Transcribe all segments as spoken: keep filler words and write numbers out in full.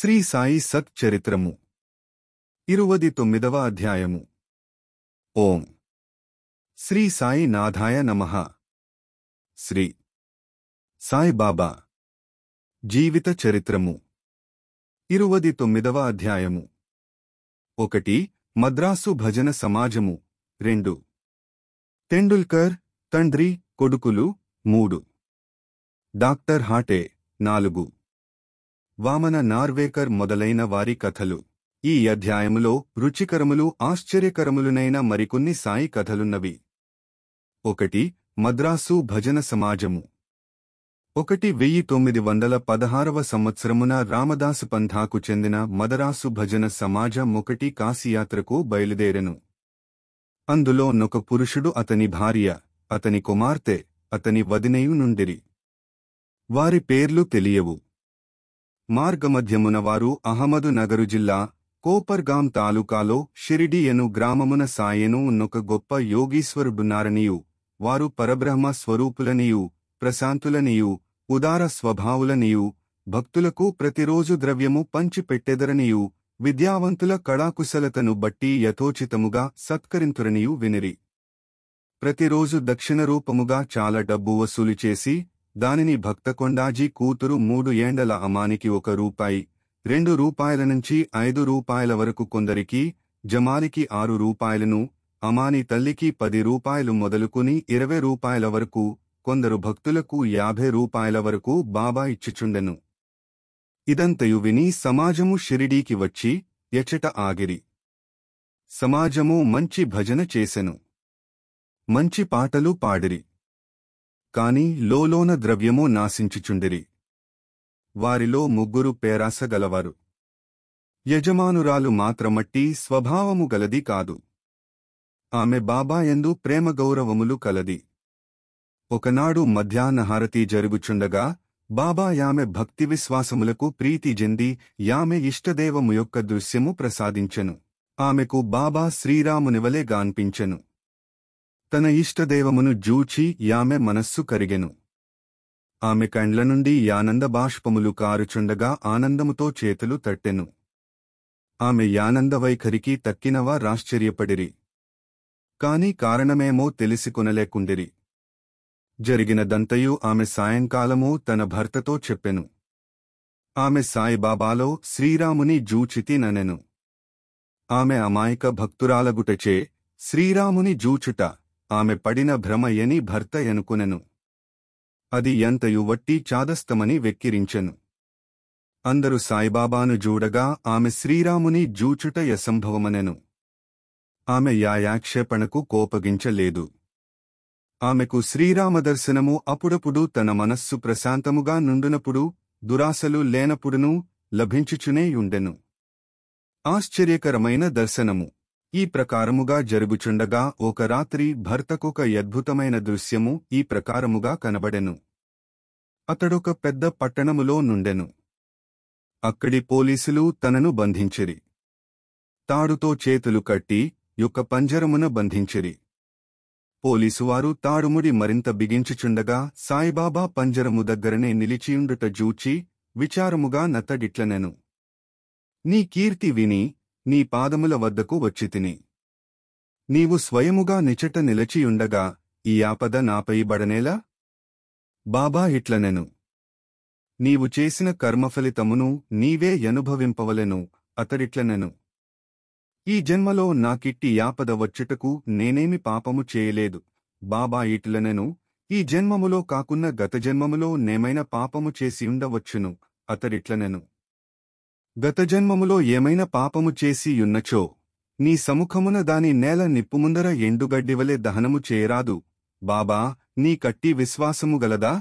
శ్రీ సాయి సత్ చరిత్రము ఇరువది తొమ్మిదవ అధ్యాయము. ఓం శ్రీ సాయి నాథాయ నమః. శ్రీ సాయి బాబా జీవిత చరిత్రము ఇరువది తొమ్మిదవ అధ్యాయము. ఒకటి మద్రాసు భజన సమాజము. రెండు టెండూల్కర్ తండ్రి కొడుకులు. మూడు డాక్టర్ హాటే. నాలుగు వామన నార్వేకర్ మొదలైన వారి కథలు. ఈ అధ్యాయములో రుచికరములు ఆశ్చర్యకరములునైన మరికొన్ని సాయి కథలున్నవి. ఒకటి మద్రాసు భజన సమాజము. ఒకటి వెయ్యి తొమ్మిది వందల పదహారవ సంవత్సరమున రామదాసు పంథాకు చెందిన మదరాసు భజన సమాజం ఒకటి కాశీయాత్రకు బయలుదేరెను. అందులో నొక పురుషుడు, అతని భార్య, అతని కుమార్తె, అతని వదినయు నుండిరి. వారి పేర్లు తెలియవు. మార్గమధ్యమున వారు అహ్మదు నగరు జిల్లా కోపర్గాం తాలూకాలో షిరిడి ఎను గ్రామమున సాయెను ఉన్నొక గొప్ప యోగీశ్వరుడున్నారనియూ, వారు పరబ్రహ్మ స్వరూపులనియూ, ప్రశాంతులనియూ, ఉదార స్వభావులనియూ, భక్తులకు ప్రతిరోజు ద్రవ్యము పంచిపెట్టెదరనియూ, విద్యావంతుల కళాకుశలతను బట్టి యథోచితముగా సత్కరింతురనియూ వినిరి. ప్రతిరోజు దక్షిణ రూపముగా చాలా డబ్బు వసూలు చేసి దానిని భక్తకొండాజీ కూతురు మూడు ఏండల అమానికి ఒక రూపాయి, రెండు రూపాయల నుంచి ఐదు రూపాయల వరకు కొందరికి, జమాలికి ఆరు రూపాయలను, అమాని తల్లికి పది రూపాయలు మొదలుకుని ఇరవై రూపాయల వరకు, కొందరు భక్తులకు యాభై రూపాయల వరకు బాబా ఇచ్చిచుండెను. ఇదంతయు విని సమాజము షిరిడీకి వచ్చి ఎచ్చట ఆగిరి. సమాజము మంచి భజన చేసెను. మంచి పాటలు పాడిరి. కాని లోలోన ద్రవ్యమూ నాశించుచుండిరి. వారిలో ముగ్గురు పేరాసగలవారు. యజమానురాలు మాత్రమట్టి స్వభావము గలది కాదు. ఆమె బాబాయందు ప్రేమగౌరవములు కలది. ఒకనాడు మధ్యాహ్నహారతి జరుగుచుండగా బాబా యామె భక్తివిశ్వాసములకు ప్రీతి చెంది యామె ఇష్టదేవము యొక్క దృశ్యము ప్రసాదించెను. ఆమెకు బాబా శ్రీరామునివలే గాన్పించెను. తన ఇష్టదేవమును జూచి యామె మనస్సు కరిగెను. ఆమె కండ్ల నుండి యానంద బాష్పములు కారుచుండగా ఆనందముతో చేతులు తట్టెను. ఆమె యానంద వైఖరికి తక్కినవా రాశ్చర్యపడిరి. కాని కారణమేమో తెలిసికొనలేకుండిరి. జరిగినదంతయు ఆమె సాయంకాలము తన భర్తతో చెప్పెను. ఆమె సాయిబాబాలో శ్రీరాముని జూచితిననెను. ఆమె అమాయక భక్తురాలగుటచే శ్రీరాముని జూచుట ఆమె పడిన భ్రమయని భర్త ఎనుకునెను. అది ఎంతయు వట్టి చాదస్తమని వెక్కిరించెను. అందరు సాయిబాబాను జూడగా ఆమె శ్రీరాముని జూచుట అసంభవమనెను. ఆమె యాయాక్షేపణకు కోపగించలేదు. ఆమెకు శ్రీరామదర్శనము అప్పుడప్పుడు తన మనస్సు ప్రశాంతముగా నుండునప్పుడు, దురాశలు లేనప్పుడునూ లభించుచునేయుండెను. ఆశ్చర్యకరమైన దర్శనము. ఈ ప్రకారముగా జరుగుచుండగా ఒక రాత్రి భర్తకొక అద్భుతమైన దృశ్యము ఈ ప్రకారముగా కనబడెను. అతడొక పెద్ద పట్టణములో నుండెను. అక్కడి పోలీసులు తనను బంధించిరి. తాడుతో చేతులు కట్టి యొక్క పంజరమున బంధించిరి. పోలీసువారు తాడుముడి మరింత బిగించుచుండగా సాయిబాబా పంజరము దగ్గరనే నిలిచియుండుట జూచి విచారముగా నతడిట్లనెను. నీ కీర్తి విని నీ పాదముల వద్దకు వచ్చితిని. నీవు స్వయముగా నిచట నిలచియుండగా ఈ ఆపద నాపై బడనేలా? బాబా ఇట్లనెను. నీవు చేసిన కర్మఫలితమును నీవే అనుభవింపవలెను. అతడిట్లనెను. ఈ జన్మలో నాకిట్టి యాపద వచ్చుటకు నేనేమి పాపము చేయలేదు. బాబా ఇట్లనెను. ఈ జన్మములో కాకున్న గత జన్మములో నేమైనా పాపము చేసియుండవచ్చును. అతడిట్లనెను. గత జన్మములో ఏమైనా పాపము చేసియున్నచో నీ సముఖమున దాని నేల నిప్పుముందర ఎండుగడ్డివలే దహనము చేయరాదు. బాబా, నీ కట్టి విశ్వాసము గలదా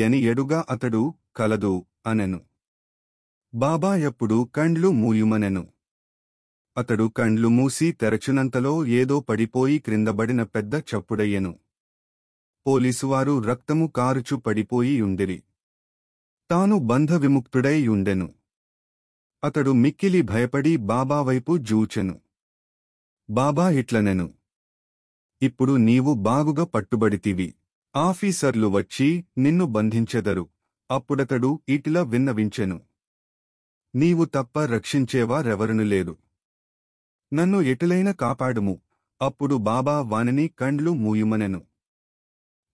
యని ఎడుగా అతడు కలదు అనెను. బాబా ఎప్పుడు కండ్లు మూయుమనెను. అతడు కండ్లు మూసి తెరచునంతలో ఏదో పడిపోయి క్రిందబడిన పెద్ద చప్పుడయ్యెను. పోలీసువారు రక్తము కారుచు పడిపోయియుండిరి. తాను బంధ విముక్తుడైయుండెను. అతడు మిక్కిలి భయపడి బాబావైపు జూచెను. బాబా ఇట్లనెను. ఇప్పుడు నీవు బాగుగా పట్టుబడితివి. ఆఫీసర్లు వచ్చి నిన్ను బంధించెదరు. అప్పుడతడు ఇటిలా విన్నవించెను. నీవు తప్ప రక్షించేవారెవరును లేరు. నన్ను ఎటులైన కాపాడుము. అప్పుడు బాబా వానిని కండ్లు మూయుమనెను.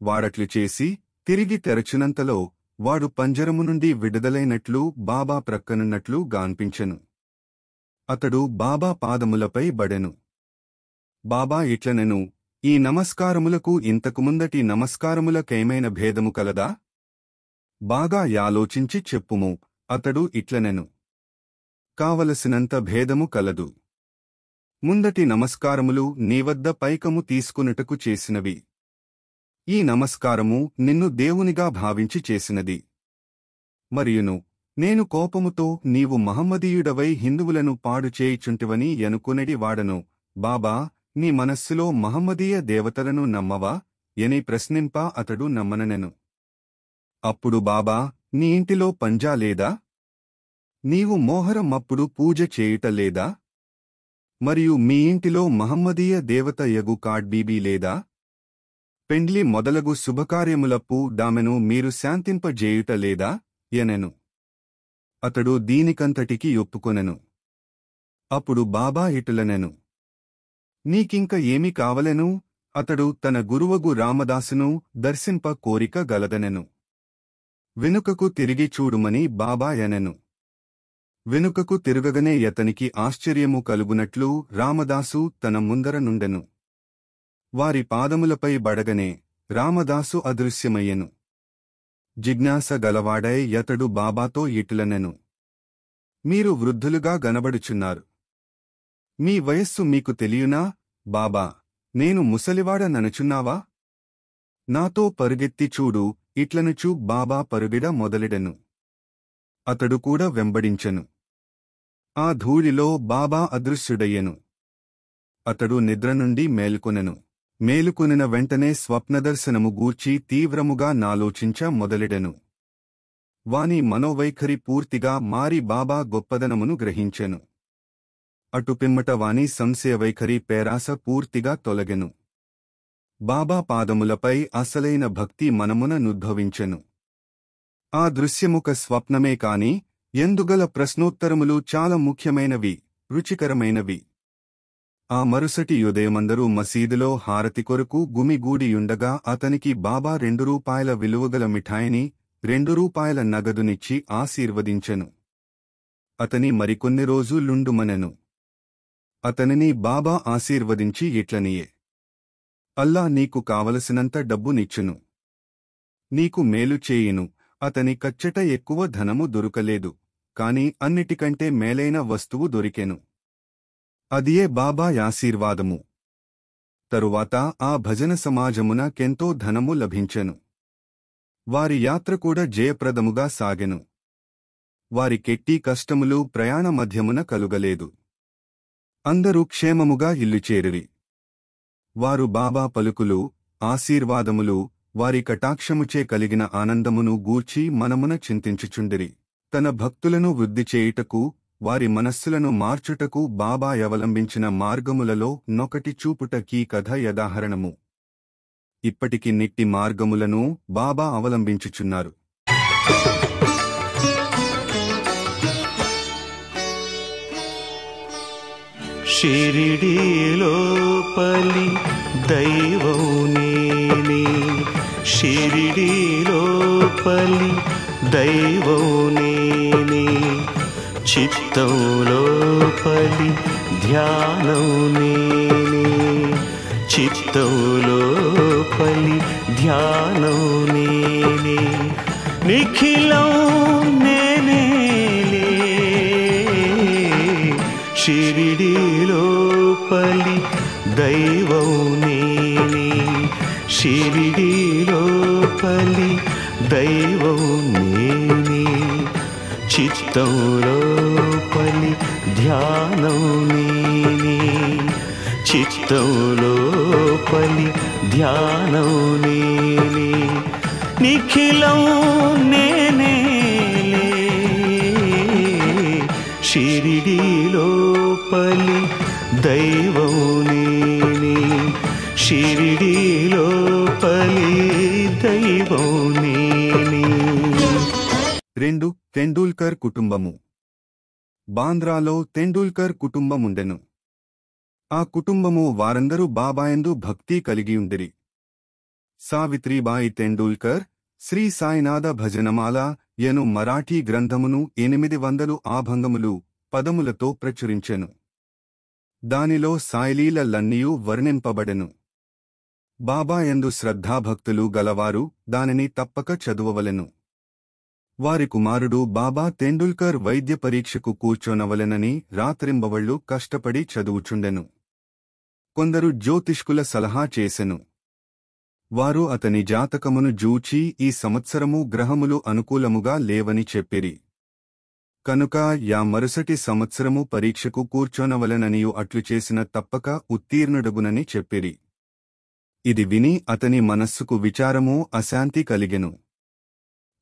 వాడట్లు చేసి తిరిగి తెరచునంతలో వాడు పంజరము నుండి విడుదలైనట్లు బాబా ప్రక్కనున్నట్లు గాన్పించెను. అతడు బాబా పాదములపై బడెను. బాబా ఇట్లనెను, ఈ నమస్కారములకు ఇంతకుముందటి నమస్కారములకేమైన భేదము కలదా? బాగా యాలోచించి చెప్పుము. అతడు ఇట్లనెను, కావలసినంత భేదము కలదు. ముందటి నమస్కారములు నీవద్ద పైకము తీసుకునుటకు చేసినవి. ఈ నమస్కారము నిన్ను దేవునిగా భావించి చేసినది. మరియును నేను కోపముతో నీవు మహమ్మదీయుడవై హిందువులను పాడు చేయుచుంటివని ఎనుకునెడి వాడను. బాబా, నీ మనస్సులో మహమ్మదీయ దేవతలను నమ్మవా ఎని ప్రశ్నింప అతడు నమ్మననెను. అప్పుడు బాబా, నీ ఇంటిలో పంజా లేదా? నీవు మోహరం అప్పుడు పూజ చేయుట లేదా? మరియు మీ ఇంటిలో మహమ్మదీయ దేవత యగు కాడ్బీబీ లేదా? పెండ్లి మొదలగు శుభకార్యములప్పు దామెను మీరు శాంతింపజేయుట లేదా ఎనెను. అతడు దీనికంతటికి ఒప్పుకొనెను. అప్పుడు బాబా ఇటులనెను, నీకింక ఏమి కావలెను? అతడు తన గురువగు రామదాసును దర్శింప కోరిక గలదనెను. వెనుకకు తిరిగి చూడుమని బాబా ఎనెను. వెనుకకు తిరుగగనే అతనికి ఆశ్చర్యము కలుగునట్లు రామదాసు తన ముందర నుండెను. వారి పాదములపై బడగనే రామదాసు అదృశ్యమయ్యెను. జిజ్ఞాస గలవాడై అతడు బాబాతో ఇటులనెను, మీరు వృద్ధులుగా గనబడుచున్నారు. మీ వయస్సు మీకు తెలియునా? బాబా, నేను ముసలివాడ ననుచున్నావా? నాతో పరుగెత్తి చూడు. ఇట్లనుచూ బాబా పరుగిడ మొదలెడెను. అతడు కూడా వెంబడించెను. ఆ ధూళిలో బాబా అదృశ్యుడయ్యెను. అతడు నిద్ర నుండి మేలుకొనెను. మేలుకొనిన వెంటనే స్వప్నదర్శనము గూర్చి తీవ్రముగా నాలోచించ మొదలెడెను. వాని మనోవైఖరి పూర్తిగా మారి బాబా గొప్పదనమును గ్రహించెను. అటుపిమ్మట వాని సంశయవైఖరి పేరాస పూర్తిగా తొలగెను. బాబా పాదములపై అసలైన భక్తి మనమున నుద్భవించెను. ఆ దృశ్యముక స్వప్నమే కాని ఎందుగల ప్రశ్నోత్తరములు చాలా ముఖ్యమైనవి, రుచికరమైనవి. ఆ మరుసటి ఉదయమందరూ మసీదులో హారతి కొరకు గుమిగూడియుండగా అతనికి బాబా రెండు రూపాయల విలువగల మిఠాయిని, రెండు రూపాయల నగదునిచ్చి ఆశీర్వదించెను. అతని మరికొన్ని రోజులుండుమనెను. అతనిని బాబా ఆశీర్వదించి ఇట్లనియే, అల్లా నీకు కావలసినంత డబ్బునిచ్చును, నీకు మేలు చేయును. అతని కచ్చట ఎక్కువ ధనము దొరకలేదు, కాని అన్నిటికంటే మేలైన వస్తువు దొరికెను. అదియే బాబా ఆశీర్వాదము. తరువాత ఆ భజన సమాజమున కెంతో ధనము లభించెను. వారి యాత్ర కూడా జయప్రదముగా సాగెను. వారి కెట్టి కష్టములు ప్రయాణ మధ్యమున కలుగలేదు. అందరూ క్షేమముగా ఇల్లు చేరిరి. వారు బాబా పలుకులు, ఆశీర్వాదములు, వారి కటాక్షముచే కలిగిన ఆనందమును గూర్చి మనమున చింతించుచుండిరి. తన భక్తులను వృద్ధి చేయుటకు, వారి మనస్సులను మార్చుటకు బాబా అవలంబించిన మార్గములలో నొకటి చూపుట కీ కథ యదాహరణము. ఇప్పటికి నిట్టి మార్గములను బాబా అవలంబించుచున్నారు. షిరిడీలో పలి దైవం నీని, షిరిడీలో పలి దైవం నీని, చిత్తంలో పలి ధ్యానం నీని, చిత్తంలో పలి ధ్యానం నీని, నిఖిలం నేనే షిరిడీలో పలి దైవం నీని, షిరిడీలో పలి దైవం నీని, చిత్తంలో పలి ధ్యానం నీని, చిత్తంలో పలి ధ్యానం నీని, నిఖిలం నేనే షిరిడీలో పలి దైవం నీని, షిరిడీలో పలి దైవం నీని. రెండు తెండూల్కర్ కుటుంబము. బాంద్రాలో తెండూల్కర్ కుటుంబముండెను. ఆ కుటుంబము వారందరూ బాబాయందు భక్తి కలిగియుండిరి. సావిత్రిబాయి తెండూల్కర్ శ్రీ సాయినాథ భజనమాల యను మరాఠీ గ్రంథమును ఎనిమిది వందలు ఆభంగములు పదములతో ప్రచురించెను. దానిలో సాయిలీలలన్నీయు వర్ణింపబడెను. బాబాయందు శ్రద్ధాభక్తులు గలవారు దానిని తప్పక చదువవలెను. వారి కుమారుడు బాబా తెండూల్కర్ వైద్య పరీక్షకు కూర్చోనవలెనని రాత్రింబవళ్లు కష్టపడి చదువుచుండెను. కొందరు జ్యోతిష్కుల సలహా చేసెను. వారు అతని జాతకమును జూచి ఈ సంవత్సరము గ్రహములు అనుకూలముగా లేవని చెప్పిరి. కనుక యా మరుసటి సంవత్సరము పరీక్షకు కూర్చోనవలెననియు అట్లు చేసిన తప్పక ఉత్తీర్ణుడగునని చెప్పిరి. ఇది విని అతని మనస్సుకు విచారము అశాంతి కలిగెను.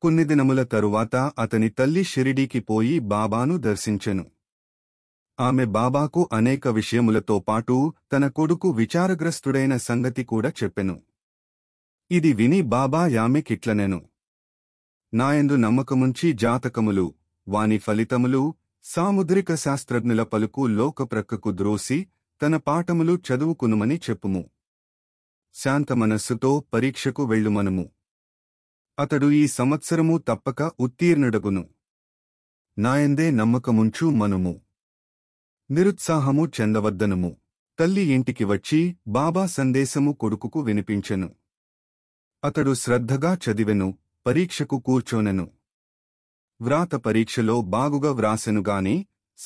కొన్ని దినముల తరువాత అతని తల్లి షిరిడీకి పోయి బాబాను దర్శించెను. ఆమె బాబాకు అనేక విషయములతో పాటు తన కొడుకు విచారగ్రస్తుడైన సంగతి కూడా చెప్పెను. ఇది విని బాబా యామెకిట్లనెను: నాయందు నమ్మకముంచి జాతకములు, వాని ఫలితములు, సాముద్రిక శాస్త్రజ్ఞుల పలుకు లోకప్రక్కకు ద్రోసి తన పాఠములు చదువుకునుమని చెప్పుము. శాంతమనస్సుతో పరీక్షకు వెళ్ళుమనుము. అతడు ఈ సంవత్సరము తప్పక ఉత్తీర్ణుడగును. నాయందే నమ్మకముంచు మనుము. నిరుత్సాహము చెందవద్దనుము. తల్లి ఇంటికి వచ్చి బాబా సందేశము కొడుకుకు వినిపించెను. అతడు శ్రద్ధగా చదివెను, పరీక్షకు కూర్చోనెను. వ్రాత పరీక్షలో బాగుగా వ్రాసెనుగాని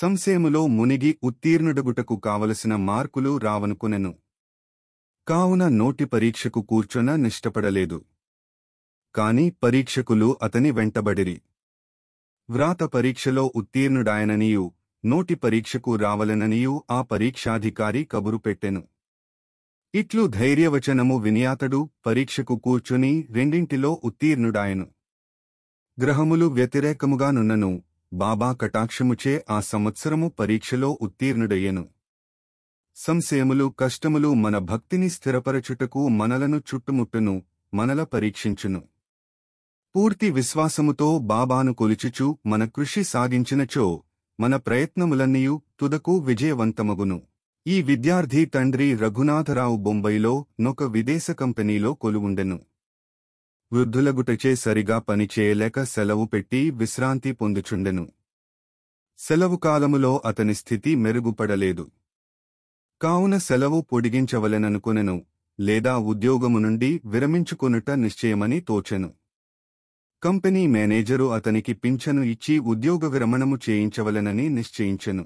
సంశయములో మునిగి ఉత్తీర్ణుడగుటకు కావలసిన మార్కులు రావనుకునెను. కావున నోటి పరీక్షకు కూర్చొన నిష్టపడలేదు. కాని పరీక్షకులు అతని వెంటబడిరి. వ్రాత పరీక్షలో ఉత్తీర్ణుడాయననియూ నోటి పరీక్షకు రావలెననియూ ఆ పరీక్షాధికారి కబురు పెట్టెను. ఇట్లు ధైర్యవచనము వినియాతడు పరీక్షకు కూర్చుని రెండింటిలో ఉత్తీర్ణుడాయను. గ్రహములు వ్యతిరేకముగానున్నను బాబా కటాక్షముచే ఆ సంవత్సరము పరీక్షలో ఉత్తీర్ణుడయ్యెను. సంశయములు కష్టములు మన భక్తిని స్థిరపరచుటకు మనలను చుట్టుముట్టును, మనల పరీక్షించును. పూర్తి విశ్వాసముతో బాబాను కొలిచుచు మన కృషి సాగించినచో మన ప్రయత్నములన్నీయు తుదకు విజయవంతమగును. ఈ విద్యార్థి తండ్రి రఘునాథరావు బొంబాయిలో నొక విదేశ కంపెనీలో కొలువుండెను. వృద్ధులగుటచే సరిగా పనిచేయలేక సెలవు పెట్టి విశ్రాంతి పొందుచుండెను. సెలవు కాలములో అతని స్థితి మెరుగుపడలేదు. కావున సెలవు పొడిగించవలెననుకొనెను, లేదా ఉద్యోగము నుండి విరమించుకొనుట నిశ్చయమని తోచెను. కంపెనీ మేనేజరు అతనికి పింఛను ఇచ్చి ఉద్యోగ విరమణము చేయించవలెనని నిశ్చయించెను.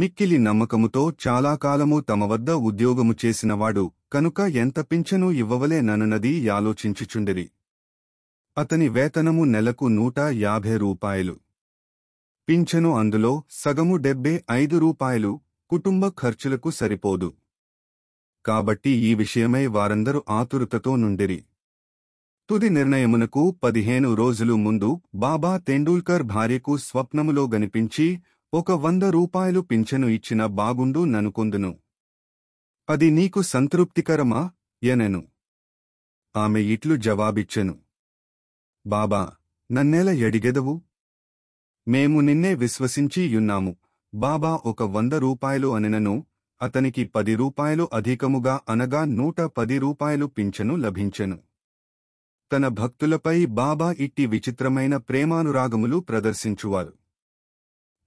మిక్కిలి నమ్మకముతో చాలా కాలము తమ వద్ద ఉద్యోగము చేసినవాడు కనుక ఎంత పింఛను ఇవ్వవలేనన్నది ఆలోచించుచుండిరి. అతని వేతనము నెలకు నూట యాభై రూపాయలు. పింఛను అందులో సగము డెబ్బై ఐదు రూపాయలు కుటుంబ ఖర్చులకు సరిపోదు. కాబట్టి ఈ విషయమై వారందరూ ఆతురతతో నుండిరి. తుది నిర్ణయమునకు పదిహేను రోజులు ముందు బాబా తెండూల్కర్ భార్యకు స్వప్నములో గనిపించి ఒక వంద రూపాయలు పింఛను ఇచ్చిన బాగుండు ననుకొందును. అది నీకు సంతృప్తికరమా యనెను. ఆమె ఇట్లు జవాబిచ్చెను: బాబా, నన్నేల ఎడిగెదవు? మేము నిన్నే విశ్వసించియున్నాము. బాబా ఒక వంద రూపాయలు అనెనను. అతనికి పది రూపాయలు అధికముగా అనగా నూట పది రూపాయలు పింఛను లభించెను. తన భక్తులపై బాబా ఇట్టి విచిత్రమైన ప్రేమానురాగములు ప్రదర్శించువారు.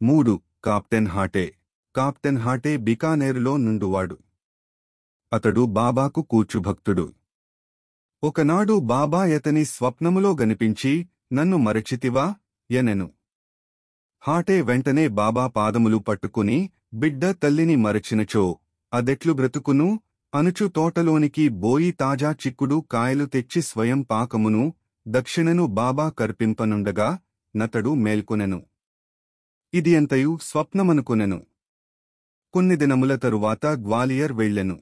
మూడు. కాప్టెన్ హాటే. కాప్టెన్ హాటే బికానేరులో నుండువాడు. అతడు బాబాకు కూచుభక్తుడు. ఒకనాడు బాబా అతని స్వప్నములో గనిపించి నన్ను మరచితివా యనెను. హాటే వెంటనే బాబా పాదములు పట్టుకుని బిడ్డ తల్లిని మరచినచో అదెట్లు బ్రతుకును అనుచు తోటలోనికి బోయి తాజా చిక్కుడు కాయలు తెచ్చి స్వయం పాకమును దక్షిణను బాబా కర్పింపనుండగా నతడు మేల్కొనెను. ఇది ఎంతయు స్వప్నమనుకొనెను. కొన్ని దినముల తరువాత గ్వాలియర్ వెళ్లెను.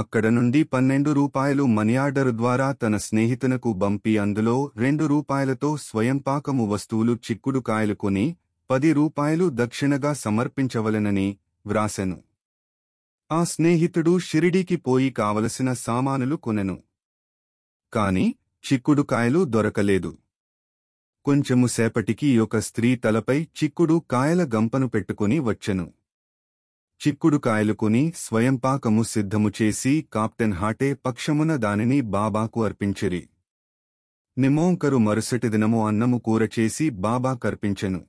అక్కడ నుండి పన్నెండు రూపాయలు మనియార్డరు ద్వారా తన స్నేహితునకు బంపి అందులో రెండు రూపాయలతో స్వయంపాకము వస్తువులు చిక్కుడు కాయలు కొని పది రూపాయలు దక్షిణగా సమర్పించవలెనని వ్రాసెను. ఆ స్నేహితుడు షిరిడీకి పోయి కావలసిన సామానులు కొనెను. కాని చిక్కుడు కాయలు దొరకలేదు. కొంచెము సేపటికి ఒక స్త్రీ తలపై చిక్కుడు కాయల గంపను పెట్టుకుని వచ్చెను. చిక్కుడు కాయలు కొని స్వయంపాకము సిద్ధము చేసి కాప్టెన్ హాటే పక్షమున దానిని బాబాకు అర్పించిరి. నిమోంకరు మరుసటి దినము అన్నము కూర చేసి బాబా కర్పించెను.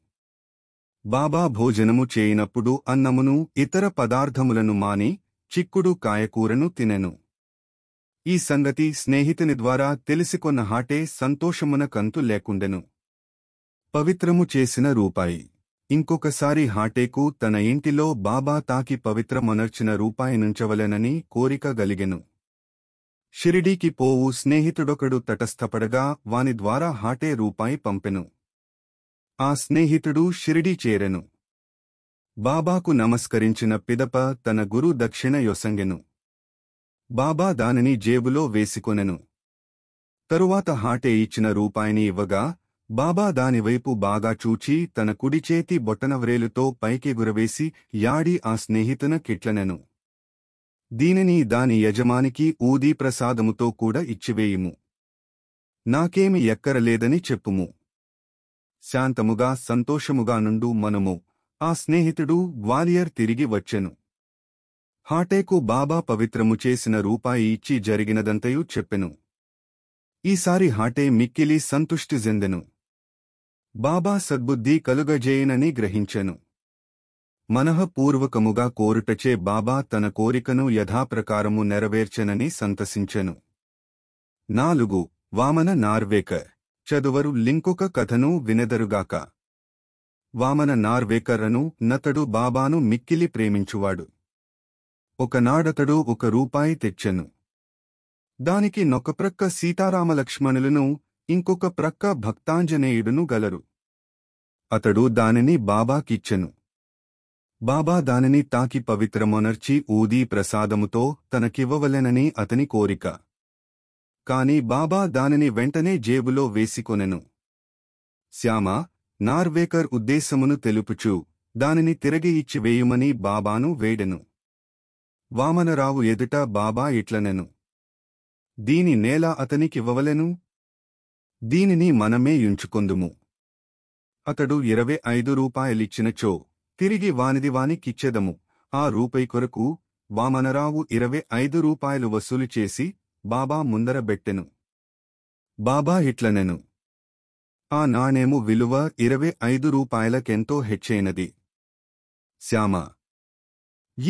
బాబా భోజనము చేయినప్పుడు అన్నమును ఇతర పదార్థములను మాని చిక్కుడు కాయకూరను తినెను. ఈ సంగతి స్నేహితుని ద్వారా తెలిసికొన్న హాటే సంతోషమున కంతు లేకుండెను. పవిత్రము చేసిన రూపాయి. ఇంకొకసారి హాటేకు తన ఇంటిలో బాబా తాకి పవిత్రమనర్చిన రూపాయి నుంచవలెనని కోరిక గలిగెను. షిరిడీకి పోవు స్నేహితుడొకడు తటస్థపడగా వాని ద్వారా హాటే రూపాయి పంపెను. ఆ స్నేహితుడు షిరిడీ చేరెను. బాబాకు నమస్కరించిన పిదప తన గురు దక్షిణ యొసంగెను. బాబా దానిని జేబులో వేసికొనెను. తరువాత హాటే ఇచ్చిన రూపాయిని ఇవ్వగా బాబా దానివైపు బాగా చూచి తన కుడిచేతి బొట్టనవ్రేలుతో పైకెగురవేసి యాడి ఆ స్నేహితున కిట్లనెను. దీనిని దాని యజమానికి ఊదీ ప్రసాదముతో కూడా ఇచ్చివేయుము. నాకేమి ఎక్కరలేదని చెప్పుము. శాంతముగా సంతోషముగా నుండు మనము. ఆ స్నేహితుడు గ్వాలియర్ తిరిగి వచ్చెను. హాటేకు బాబా పవిత్రము చేసిన రూపాయి ఇచ్చి జరిగినదంతయూ చెప్పెను. ఈసారి హాటే మిక్కిలి సంతుష్టి చెందెను. బాబా సద్బుద్ధి కలుగజేయనని గ్రహించెను. మనఃపూర్వకముగా కోరుటచే బాబా తన కోరికను యథాప్రకారము నెరవేర్చెనని సంతసించెను. నాలుగు. వామన నార్వేకర్ చదువరు లింకొక కథను వినెదరుగాక. వామన నార్వేకరను నతడు బాబాను మిక్కిలి ప్రేమించువాడు. ఒకనాడతడు ఒక రూపాయి తెచ్చెను. దానికి నొకప్రక్క సీతారామలక్ష్మణులను ఇంకొక ప్రక్క భక్తాంజనేయుడును గలరు. అతడు దానిని బాబాకిచ్చెను. బాబా దానిని తాకి పవిత్రమొనర్చి ఊదీ ప్రసాదముతో తనకివ్వవలెనని అతని కోరిక. కాని బాబా దానిని వెంటనే జేబులో వేసికొనెను. శ్యామ నార్వేకర్ ఉద్దేశమును తెలుపుచూ దానిని తిరిగి ఇచ్చివేయుమని బాబాను వేడెను. వామనరావు ఎదుట బాబా ఇట్లనెను. దీని నేల అతనికివ్వవలెను. దీనిని మనమే యుంచుకొందుము. అతడు ఇరవై ఐదు రూపాయలిచ్చినచో తిరిగి వానిది వానికిచ్చెదము. ఆ రూపాయి కొరకు వామనరావు ఇరవై ఐదు రూపాయలు వసూలు చేసి బాబా ముందరబెట్టెను. బాబా ఇట్లనెను. ఆ నాణేము విలువ ఇరవై ఐదు రూపాయలకెంతో హెచ్చైనది. శ్యామ,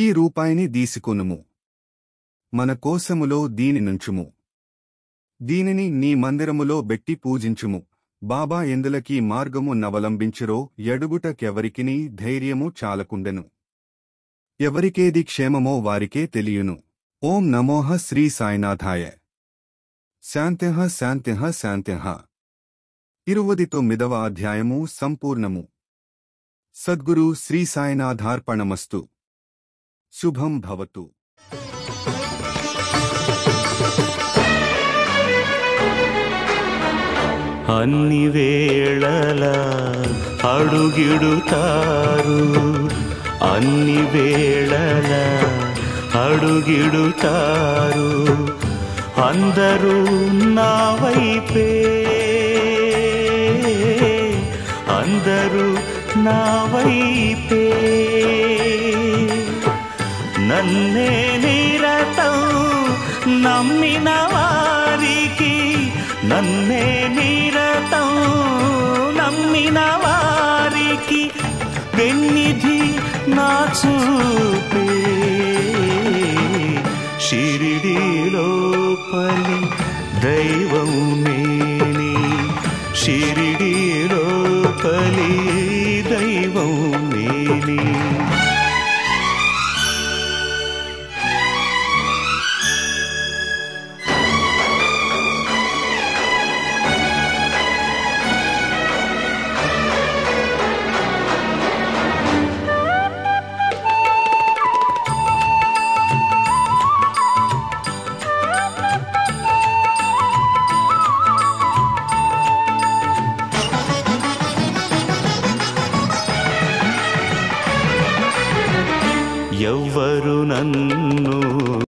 ఈ రూపాయిని దీసుకొనుము. మన కోసములో దీనినుంచుము. దీనిని నీ మందిరములో బెట్టి పూజించుము. బాబా ఎందులకీ మార్గము నవలంబించిరో ఎడుగుటకెవరికినీ ధైర్యము చాలకుండెను. ఎవరికేది క్షేమమో వారికే తెలియును. ఓం నమోహ శ్రీ సాయినాథాయ. శాంతిః శాంతిః శాంతిః. ఇరువది తొమ్మిదవ అధ్యాయము సంపూర్ణము. సద్గురు శ్రీ సాయినాథార్పణమస్తు. శుభం భవతు. అన్ని వేళలా అడుగిడుతారు, అన్ని వేళలా అడుగిడుతారు, అందరూ నా వైపే, అందరూ నా వైపే, నన్నే నిరతం నమ్మిన వారికి, నన్నే నిరతం నమ్మిన వారికి వెన్నిధి నా చూపే. షిరిడీలోపలి దైవం నేని, షిరిడీలోపలి దైవం.